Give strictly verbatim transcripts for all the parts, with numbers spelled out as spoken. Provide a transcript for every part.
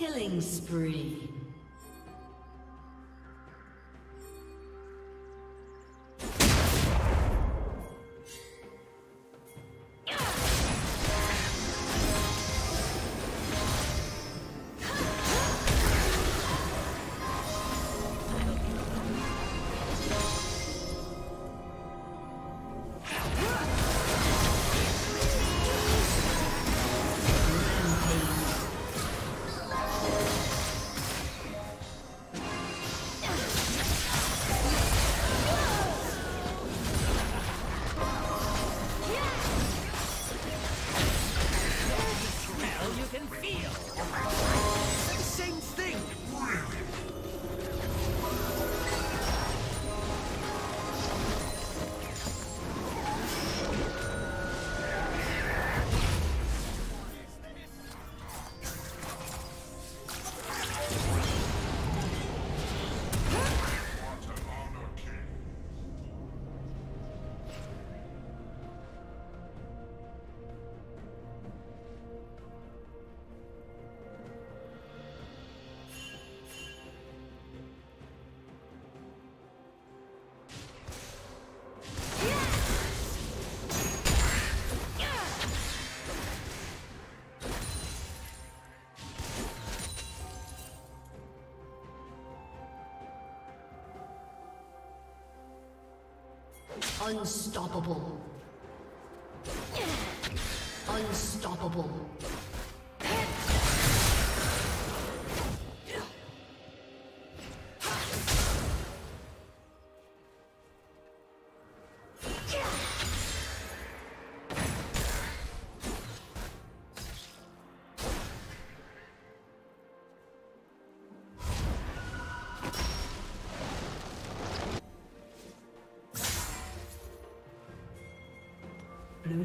Killing spree. Unstoppable. Unstoppable. Blue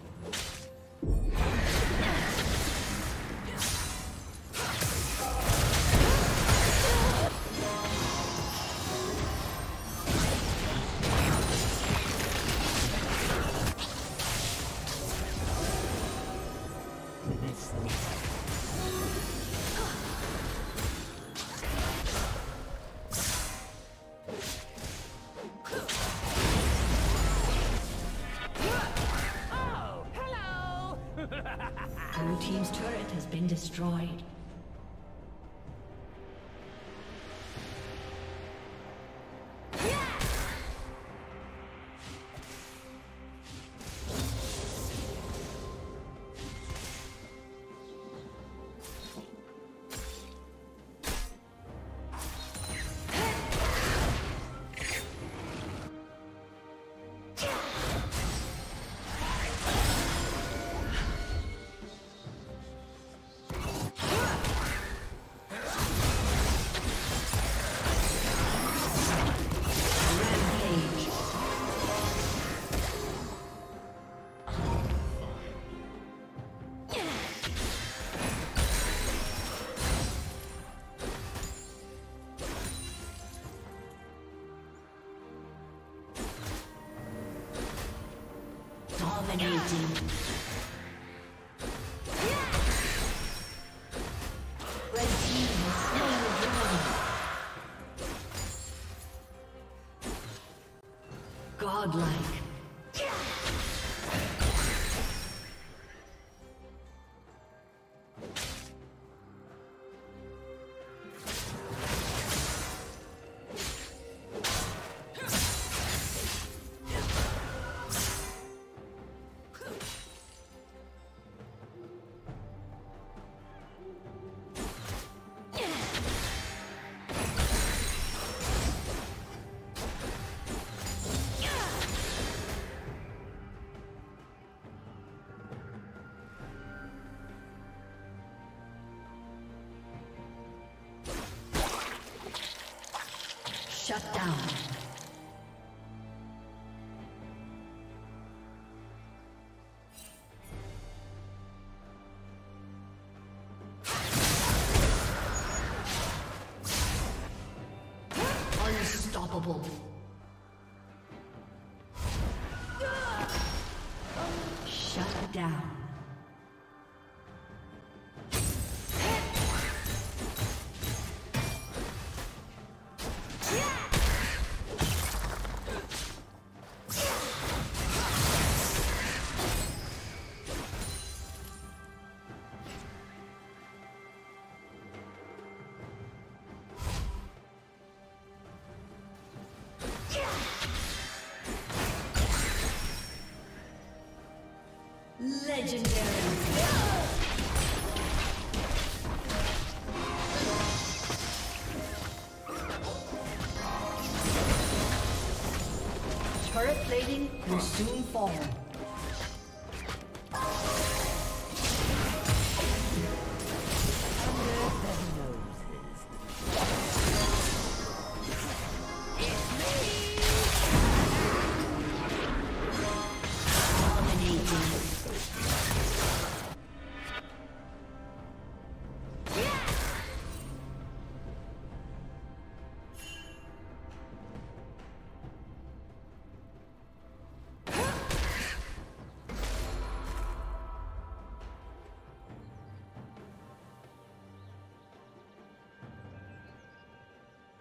Blue team's turret has been destroyed. Dominating. Shut down. Unstoppable. Shut down. Turret plating will soon fall.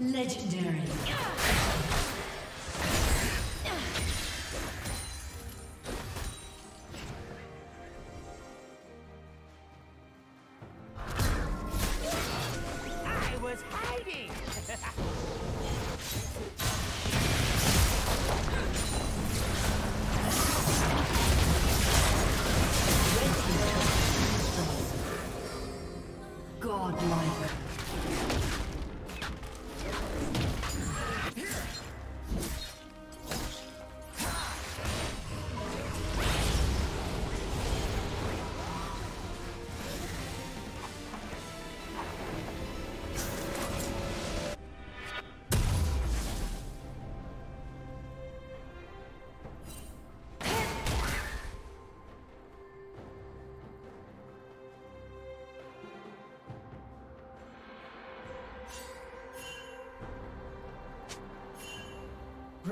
Legendary. I was hiding. Godlike.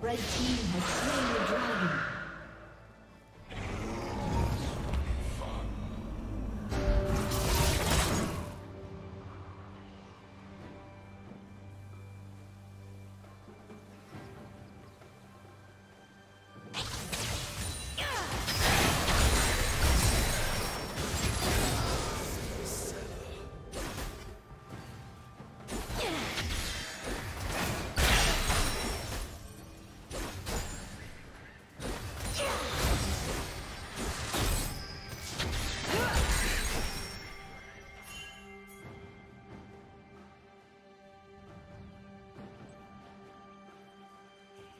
Red team has slain the dragon.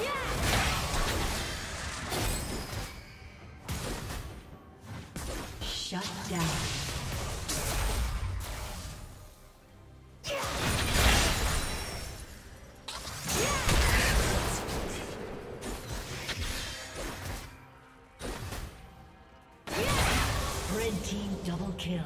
Yeah. kill.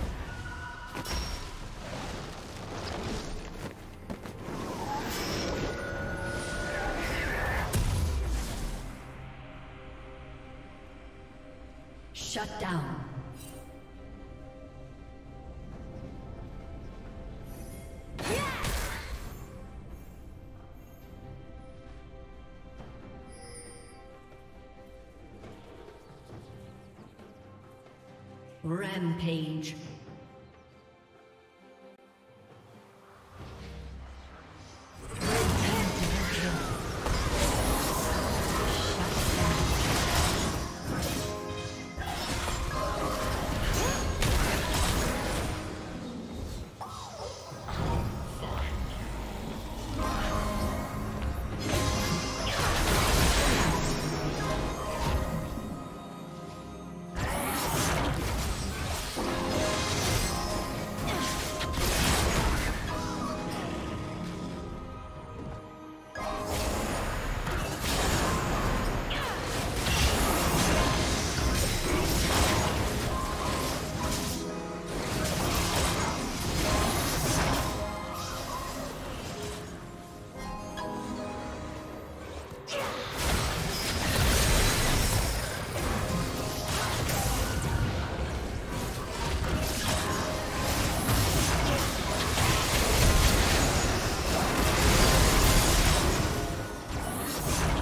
Shut down. Rampage.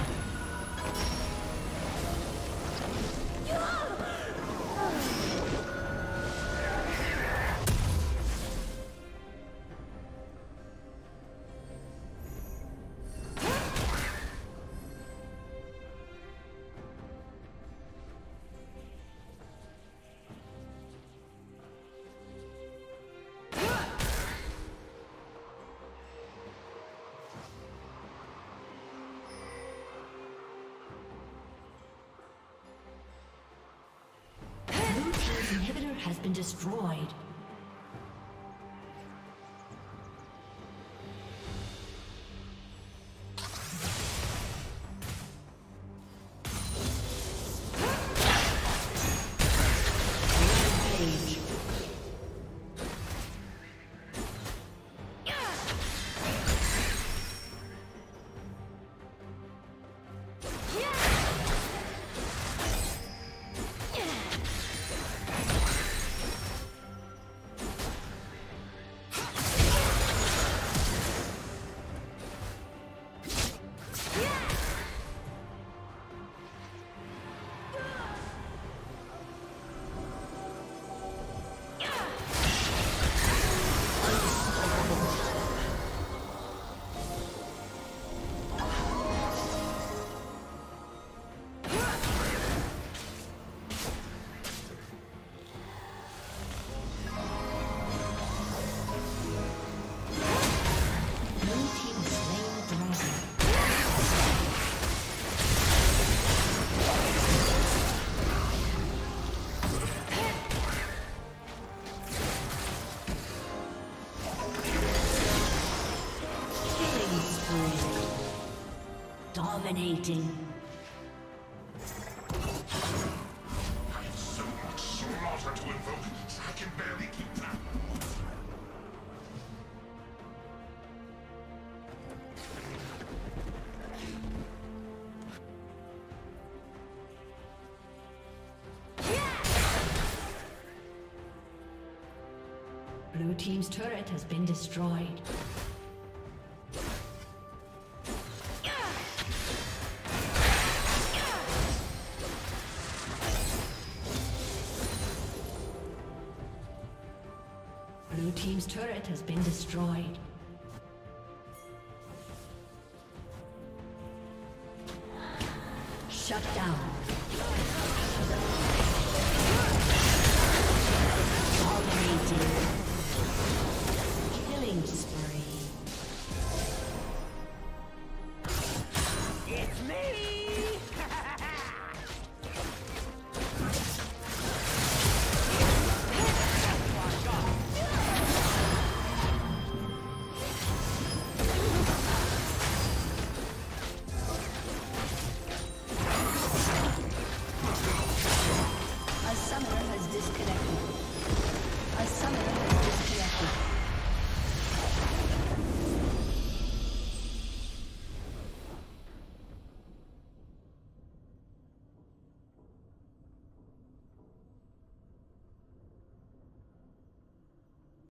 Has been destroyed. Dominating. I've so much slaughter to invoke, I can barely keep track. Yeah! Blue team's turret has been destroyed. Blue team's turret has been destroyed. Shut down. Dominating. Killing spree.